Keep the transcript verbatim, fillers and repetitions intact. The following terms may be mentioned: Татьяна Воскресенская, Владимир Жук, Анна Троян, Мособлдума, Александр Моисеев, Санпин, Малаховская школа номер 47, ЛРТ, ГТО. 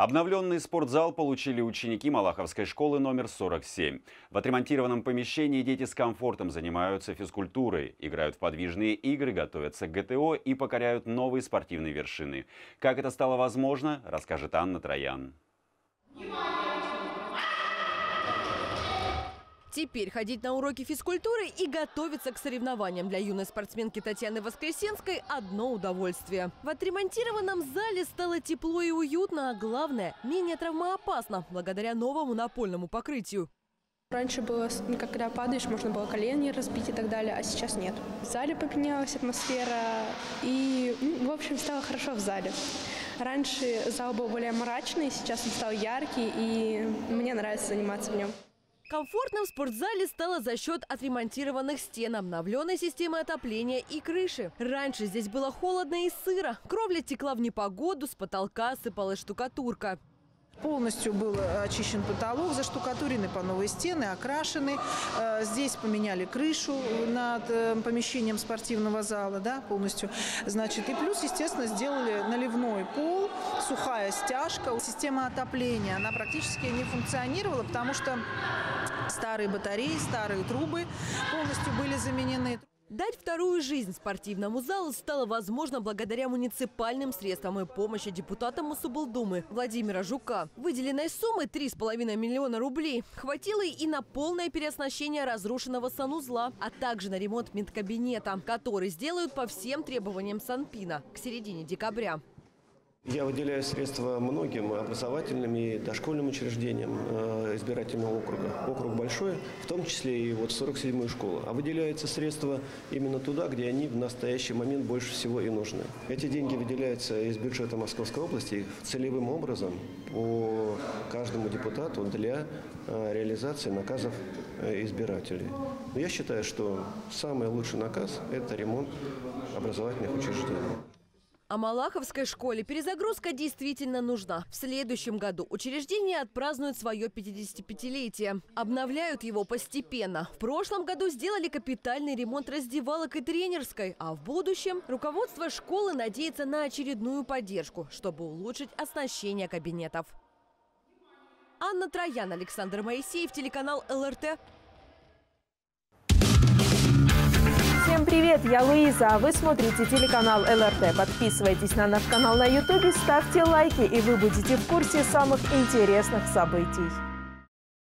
Обновленный спортзал получили ученики Малаховской школы номер сорок семь. В отремонтированном помещении дети с комфортом занимаются физкультурой, играют в подвижные игры, готовятся к ГТО и покоряют новые спортивные вершины. Как это стало возможно, расскажет Анна Троян. Теперь ходить на уроки физкультуры и готовиться к соревнованиям для юной спортсменки Татьяны Воскресенской – одно удовольствие. В отремонтированном зале стало тепло и уютно, а главное – менее травмоопасно, благодаря новому напольному покрытию. Раньше было, когда падаешь, можно было колени разбить и так далее, а сейчас нет. В зале поменялась атмосфера и, в общем, стало хорошо в зале. Раньше зал был более мрачный, сейчас он стал яркий, и мне нравится заниматься в нем. Комфортно в спортзале стало за счет отремонтированных стен, обновленной системы отопления и крыши. Раньше здесь было холодно и сыро. Кровля текла в непогоду, с потолка сыпалась штукатурка. Полностью был очищен потолок, заштукатурены по новой стены, окрашены. Здесь поменяли крышу над помещением спортивного зала, да, полностью. Значит, и плюс, естественно, сделали наливной пол, сухая стяжка. Система отопления, она практически не функционировала, потому что старые батареи, старые трубы полностью были заменены. Дать вторую жизнь спортивному залу стало возможно благодаря муниципальным средствам и помощи депутата Мособлдумы Владимира Жука. Выделенной суммы три с половиной миллиона рублей хватило и на полное переоснащение разрушенного санузла, а также на ремонт медкабинета, который сделают по всем требованиям Санпина к середине декабря. Я выделяю средства многим образовательным и дошкольным учреждениям избирательного округа. Округ большой, в том числе и вот сорок седьмую школу. А выделяются средства именно туда, где они в настоящий момент больше всего и нужны. Эти деньги выделяются из бюджета Московской области целевым образом по каждому депутату для реализации наказов избирателей. Но я считаю, что самый лучший наказ – это ремонт образовательных учреждений. А Малаховской школе перезагрузка действительно нужна. В следующем году учреждение отпразднует свое пятидесятипятилетие. Обновляют его постепенно. В прошлом году сделали капитальный ремонт раздевалок и тренерской. А в будущем руководство школы надеется на очередную поддержку, чтобы улучшить оснащение кабинетов. Анна Троян, Александр Моисеев, телеканал ЛРТ. Всем привет, я Луиза, а вы смотрите телеканал ЛРТ. Подписывайтесь на наш канал на ютубе, ставьте лайки, и вы будете в курсе самых интересных событий.